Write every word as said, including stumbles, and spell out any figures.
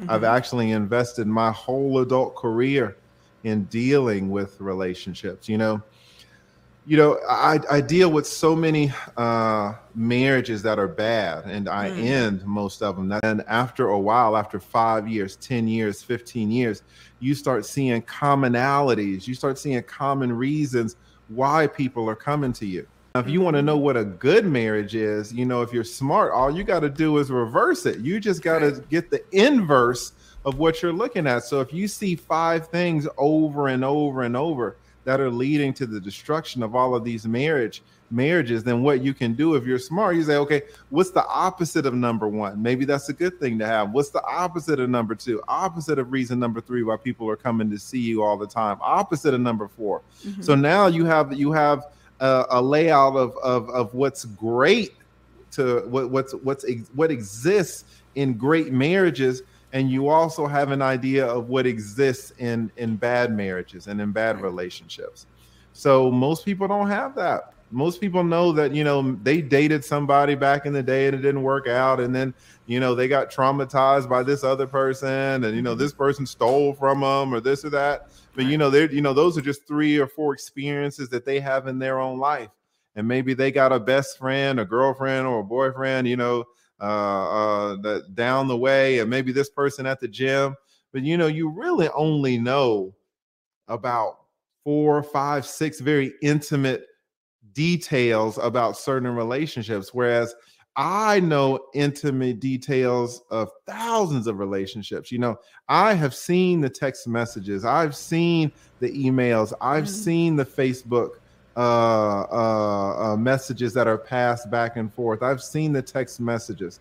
Mm-hmm. I've actually invested my whole adult career in dealing with relationships. You know, you know, I, I deal with so many uh, marriages that are bad, and I mm. end most of them. And after a while, after five years, ten years, fifteen years, you start seeing commonalities. You start seeing common reasons why people are coming to you. Now, if you want to know what a good marriage is, you know, if you're smart, all you got to do is reverse it. You just got to get the inverse of what you're looking at. So if you see five things over and over and over that are leading to the destruction of all of these marriage marriages, then what you can do if you're smart, you say, okay, what's the opposite of number one? Maybe that's a good thing to have. What's the opposite of number two? Opposite of reason number three, why people are coming to see you all the time. Opposite of number four. Mm-hmm. So now you have you have a, a layout of, of of what's great to what what's what's ex, what exists in great marriages. And you also have an idea of what exists in, in bad marriages and in bad relationships. So most people don't have that. Most people know that, you know, they dated somebody back in the day and it didn't work out. And then, you know, they got traumatized by this other person and, you know, this person stole from them or this or that. But, you know, they're, you know, those are just three or four experiences that they have in their own life. And maybe they got a best friend, a girlfriend or a boyfriend, you know, Uh, uh, the, down the way, and maybe this person at the gym, but you know, you really only know about four, five, six very intimate details about certain relationships. Whereas I know intimate details of thousands of relationships. You know, I have seen the text messages, I've seen the emails, I've mm-hmm. seen the Facebook Uh, uh, uh, messages that are passed back and forth. I've seen the text messages.